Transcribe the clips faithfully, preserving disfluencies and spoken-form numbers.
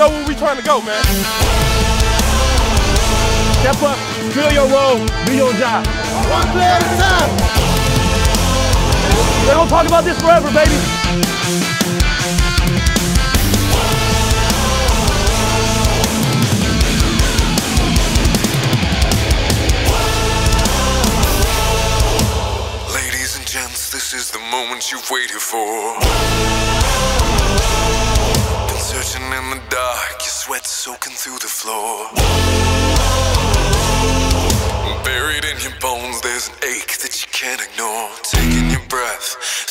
know where we trying to go, man. Step up, drill your role, do your job. One player at a time. We're gonna talk about this forever, baby. Ladies and gents, this is the moment you've waited for. Searching in the dark, your sweat soaking through the floor. Buried in your bones, there's an ache that you can't ignore. Taking your breath,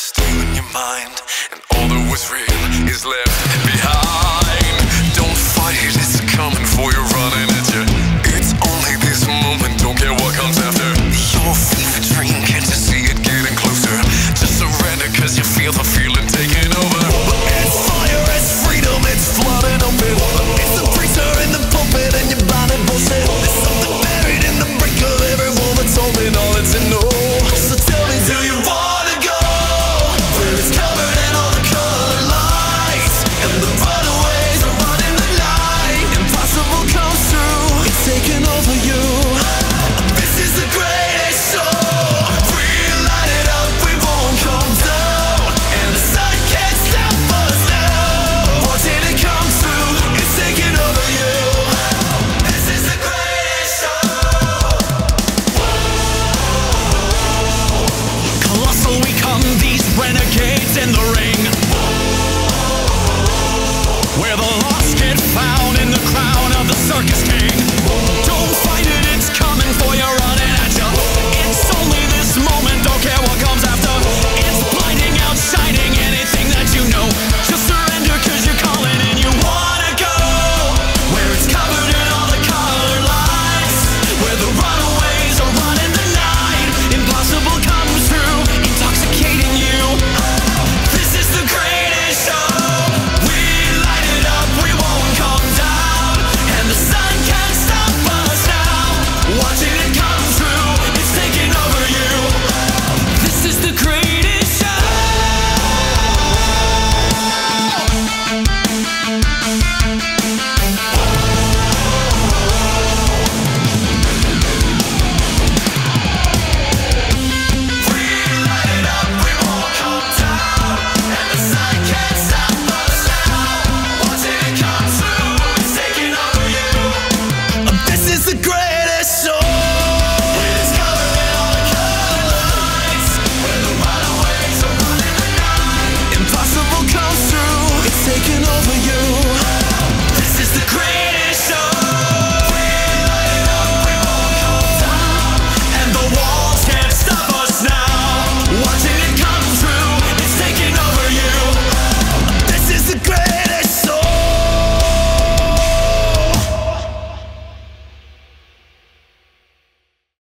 stealing your mind, and all that was real is left behind. Don't fight it, it's coming for you, running at you. It's only this moment, don't care what comes after. Your fever dream, can't you see it getting closer? Just surrender, cause you feel the feeling taking.